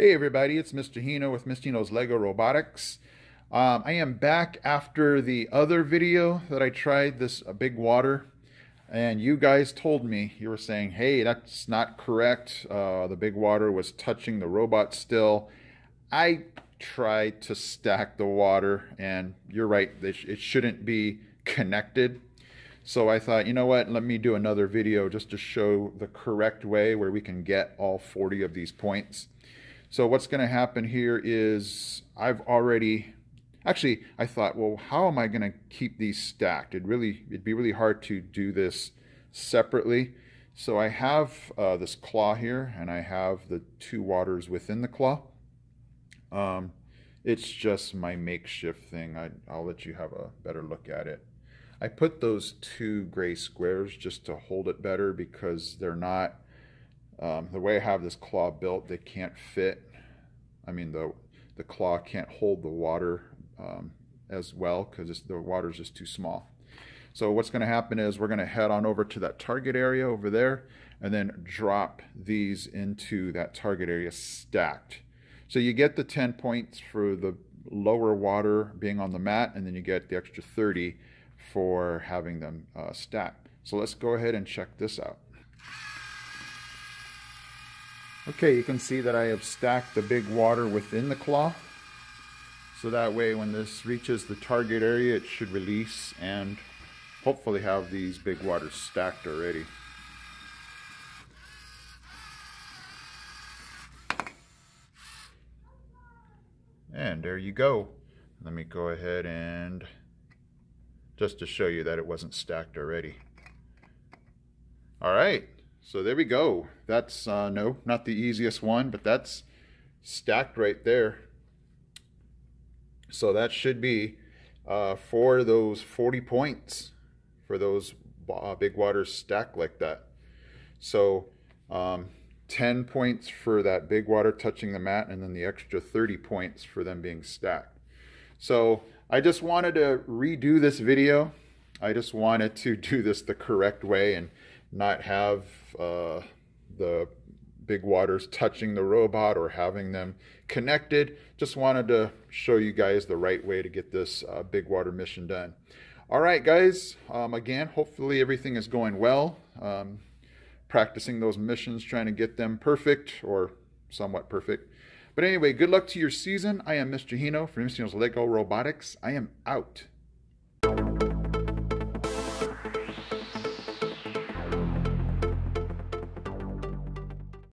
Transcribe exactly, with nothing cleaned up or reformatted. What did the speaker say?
Hey everybody, it's Mister Hino with Mister Hino's LEGO Robotics. Um, I am back after the other video that I tried, this uh, big water. And you guys told me, you were saying, hey, that's not correct. Uh, the big water was touching the robot still. I tried to stack the water and you're right, it shouldn't be connected. So I thought, you know what, let me do another video just to show the correct way where we can get all forty of these points. So what's going to happen here is I've already, actually I thought, well, how am I going to keep these stacked? It'd really, it'd be really hard to do this separately. So I have uh, this claw here and I have the two waters within the claw. Um, it's just my makeshift thing. I, I'll let you have a better look at it. I put those two gray squares just to hold it better because they're not, Um, the way I have this claw built, they can't fit. I mean, the, the claw can't hold the water um, as well because the water is just too small. So what's going to happen is we're going to head on over to that target area over there and then drop these into that target area stacked. So you get the ten points for the lower water being on the mat, and then you get the extra thirty for having them uh, stacked. So let's go ahead and check this out. Okay, you can see that I have stacked the big water within the claw. So that way when this reaches the target area, it should release and hopefully have these big waters stacked already. And there you go. Let me go ahead and just to show you that it wasn't stacked already. All right. So there we go. That's, uh, no, not the easiest one, but that's stacked right there. So that should be uh, for those forty points for those uh, big waters stacked like that. So um, ten points for that big water touching the mat, and then the extra thirty points for them being stacked. So I just wanted to redo this video. I just wanted to do this the correct way and not have uh, the big waters touching the robot or having them connected. Just wanted to show you guys the right way to get this uh, big water mission done. All right, guys, um, again, hopefully everything is going well. Um, practicing those missions, trying to get them perfect or somewhat perfect. But anyway, good luck to your season. I am Mister Hino from Mister Hino's LEGO Robotics. I am out.